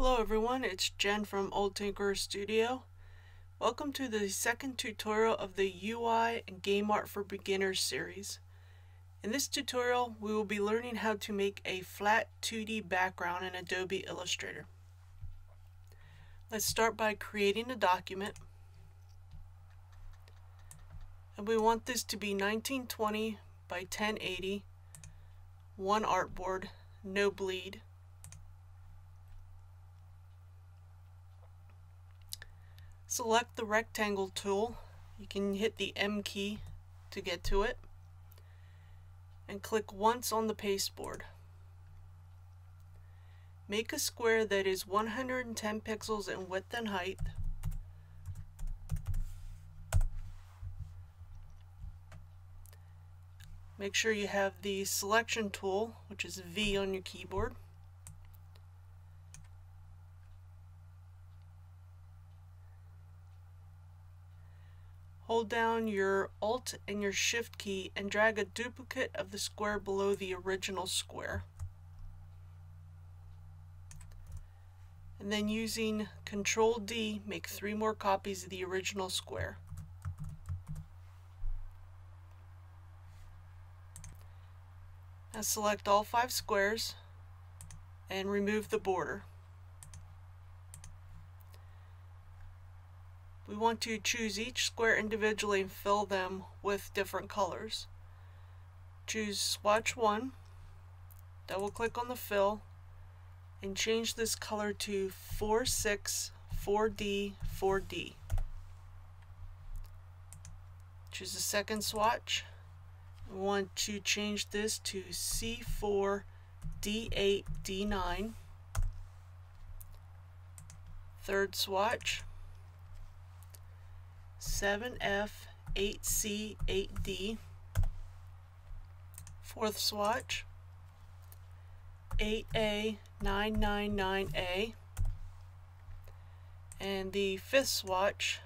Hello everyone, it's Jen from Old Tinkerer Studio. Welcome to the second tutorial of the UI and Game Art for Beginners series. In this tutorial, we will be learning how to make a flat 2D background in Adobe Illustrator. Let's start by creating a document. And we want this to be 1920 by 1080, one artboard, no bleed. Select the rectangle tool. You can hit the M key to get to it and click once on the pasteboard. Make a square that is 110 pixels in width and height. Make sure you have the selection tool, which is V on your keyboard. Hold down your Alt and your Shift key and drag a duplicate of the square below the original square. And then using Control D, make 3 more copies of the original square. Now select all 5 squares and remove the border. We want to choose each square individually and fill them with different colors. Choose swatch 1, double click on the fill, and change this color to 46 4D 4D. Choose the second swatch. We want to change this to C4 D8 D9. Third swatch. 7F, 8C, 8D. Fourth swatch, 8A, 999A. And the fifth swatch,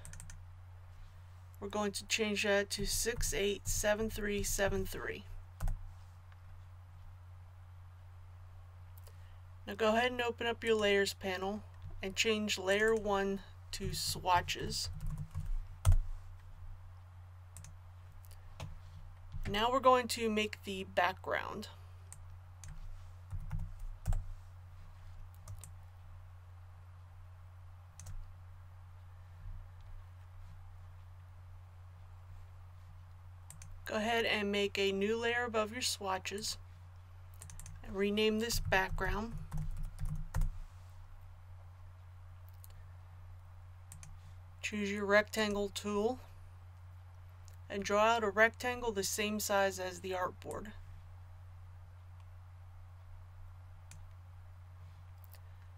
we're going to change that to 687373. Now go ahead and open up your layers panel and change layer 1 to swatches. Now we're going to make the background. Go ahead and make a new layer above your swatches and rename this background. Choose your rectangle tool and draw out a rectangle the same size as the artboard.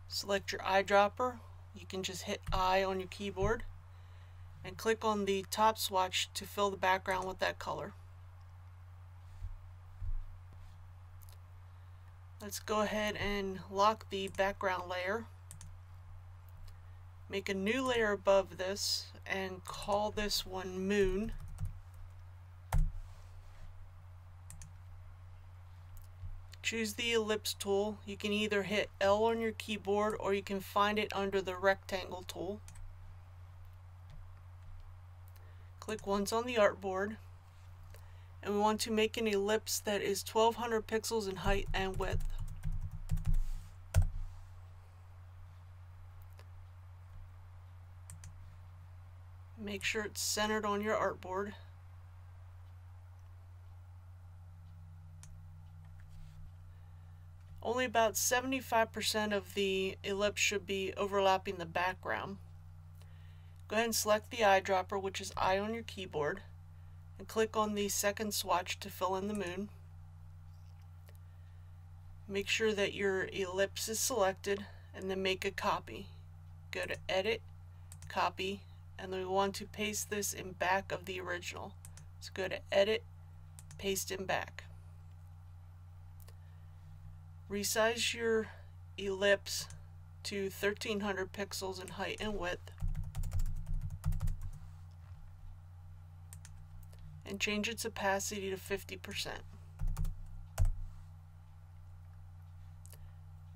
Select your eyedropper. You can just hit I on your keyboard and click on the top swatch to fill the background with that color. Let's go ahead and lock the background layer. Make a new layer above this and call this one Moon. Choose the ellipse tool. You can either hit L on your keyboard or you can find it under the rectangle tool. Click once on the artboard, and we want to make an ellipse that is 1200 pixels in height and width. Make sure it's centered on your artboard. Only about 75% of the ellipse should be overlapping the background. Go ahead and select the eyedropper, which is I on your keyboard, and click on the second swatch to fill in the moon. Make sure that your ellipse is selected and then make a copy. Go to Edit, Copy, and then we want to paste this in back of the original. So go to Edit, Paste in Back. Resize your ellipse to 1300 pixels in height and width and change its opacity to 50%.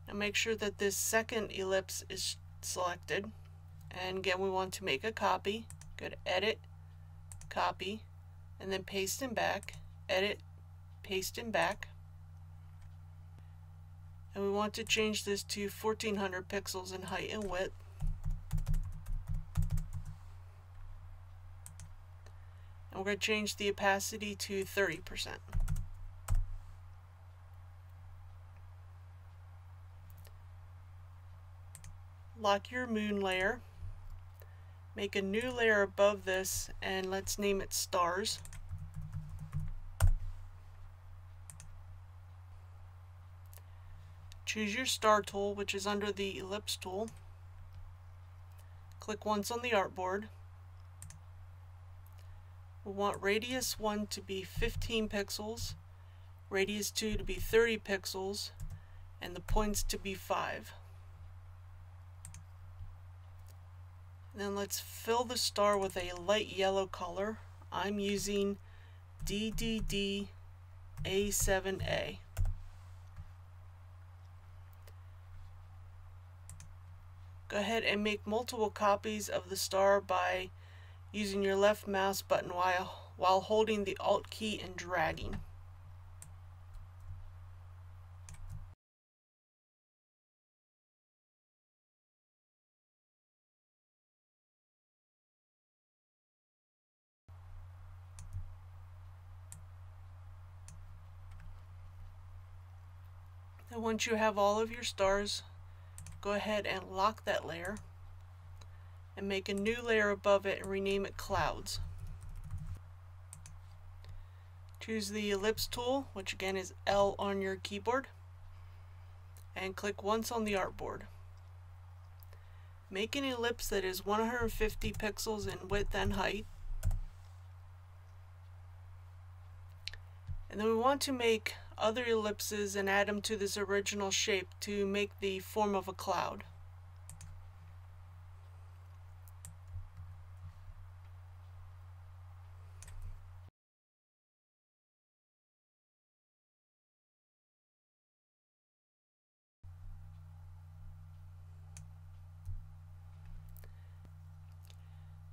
Now make sure that this second ellipse is selected. And again, we want to make a copy. Go to Edit, Copy, and then Paste and Back. Edit, Paste and Back. And we want to change this to 1400 pixels in height and width. And we're going to change the opacity to 30%. Lock your moon layer. Make a new layer above this, and let's name it Stars. Choose your star tool, which is under the ellipse tool. Click once on the artboard. We want radius 1 to be 15 pixels, radius 2 to be 30 pixels, and the points to be 5. Then let's fill the star with a light yellow color. I'm using DDD A7A. Go ahead and make multiple copies of the star by using your left mouse button while holding the Alt key and dragging. And once you have all of your stars, go ahead and lock that layer and make a new layer above it and rename it Clouds. Choose the ellipse tool, which again is L on your keyboard, and click once on the artboard. Make an ellipse that is 150 pixels in width and height. And then we want to make other ellipses and add them to this original shape to make the form of a cloud.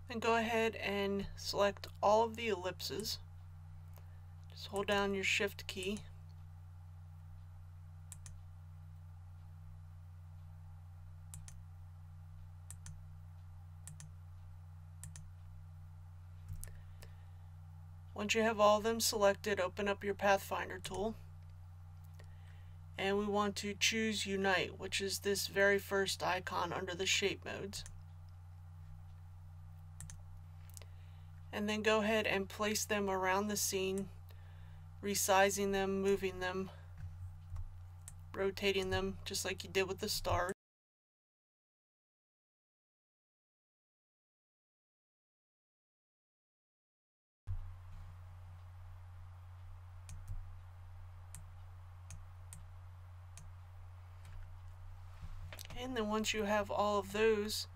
And go ahead and select all of the ellipses. Just hold down your Shift key. Once you have all of them selected, open up your Pathfinder tool, and we want to choose Unite, which is this very first icon under the shape modes. And then go ahead and place them around the scene, resizing them, moving them, rotating them, just like you did with the stars. And then once you have all of those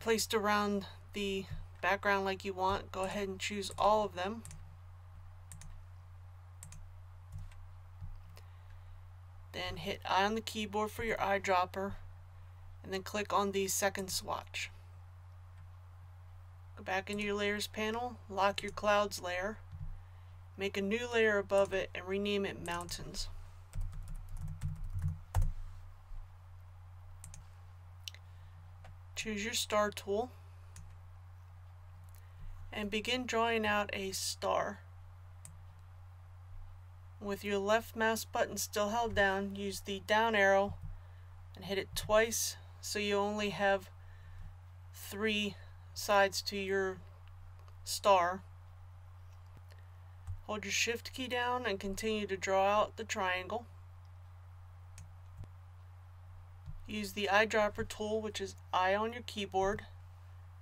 placed around the background like you want, go ahead and choose all of them. Then hit I on the keyboard for your eyedropper, and then click on the second swatch. Go back into your Layers panel, lock your Clouds layer, make a new layer above it, and rename it Mountains. Choose your star tool and begin drawing out a star. With your left mouse button still held down, use the down arrow and hit it twice so you only have 3 sides to your star. Hold your Shift key down and continue to draw out the triangle. Use the eyedropper tool, which is I on your keyboard,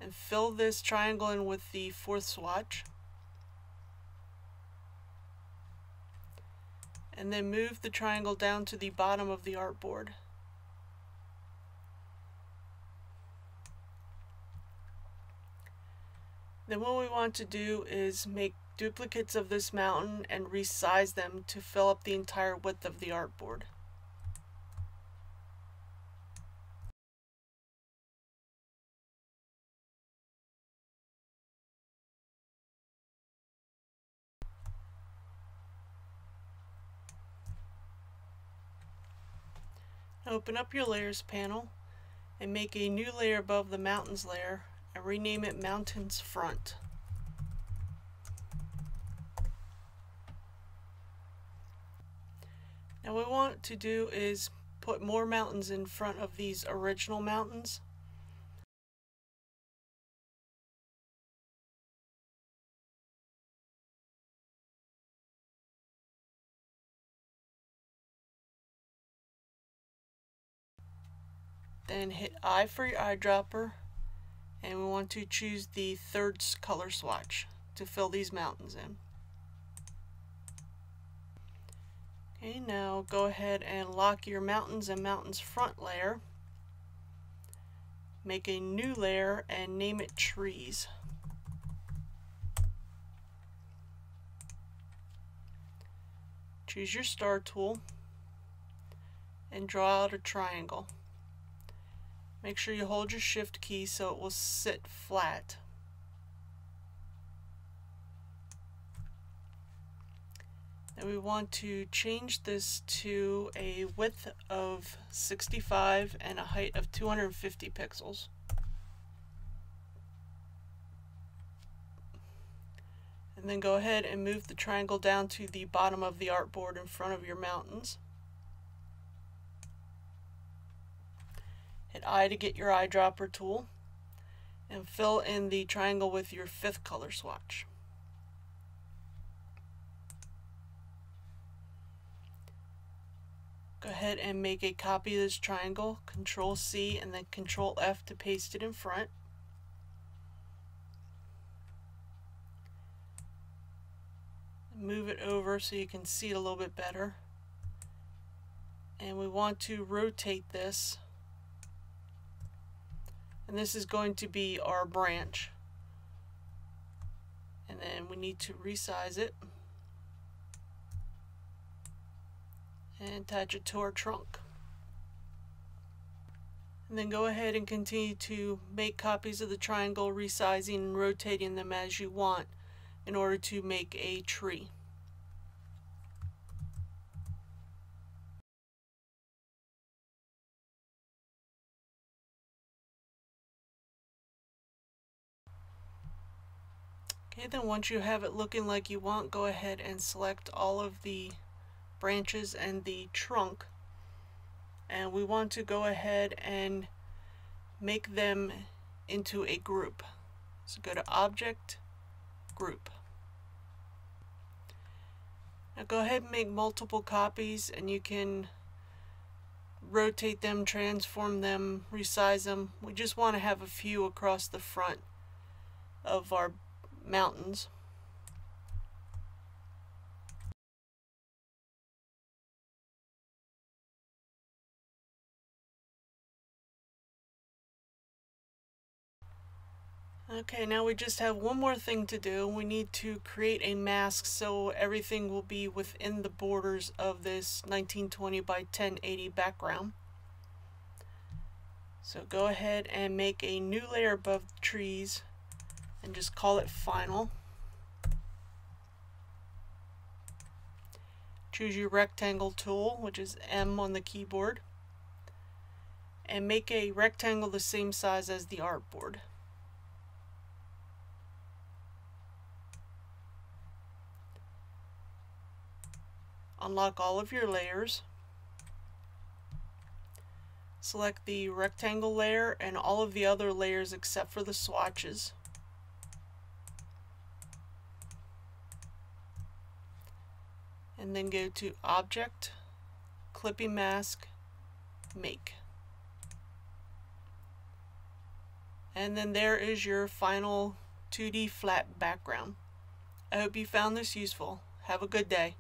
and fill this triangle in with the 4th swatch. And then move the triangle down to the bottom of the artboard. Then what we want to do is make duplicates of this mountain and resize them to fill up the entire width of the artboard. Open up your layers panel and make a new layer above the mountains layer and rename it Mountains Front. Now what we want to do is put more mountains in front of these original mountains. Then hit I for your eyedropper, and we want to choose the third color swatch to fill these mountains in. Okay, now go ahead and lock your mountains and mountains front layer. Make a new layer and name it Trees. Choose your star tool and draw out a triangle. Make sure you hold your shift key so it will sit flat. And we want to change this to a width of 65 and a height of 250 pixels. And then go ahead and move the triangle down to the bottom of the artboard in front of your mountains. Hit I to get your eyedropper tool and fill in the triangle with your fifth color swatch. Go ahead and make a copy of this triangle, Control C and then Control F to paste it in front. Move it over so you can see it a little bit better. And we want to rotate this. And this is going to be our branch. And then we need to resize it and attach it to our trunk. And then go ahead and continue to make copies of the triangle, resizing and rotating them as you want in order to make a tree. Okay, then once you have it looking like you want, go ahead and select all of the branches and the trunk, and we want to go ahead and make them into a group. So go to Object, Group. Now go ahead and make multiple copies, and you can rotate them, transform them, resize them. We just want to have a few across the front of our mountains. Okay, now we just have one more thing to do. We need to create a mask so everything will be within the borders of this 1920 by 1080 background. So go ahead and make a new layer above the trees and just call it Final. Choose your rectangle tool, which is M on the keyboard, and make a rectangle the same size as the artboard. Unlock all of your layers. Select the rectangle layer and all of the other layers except for the swatches. And then go to Object, Clipping Mask, Make. And then there is your final 2D flat background. I hope you found this useful. Have a good day.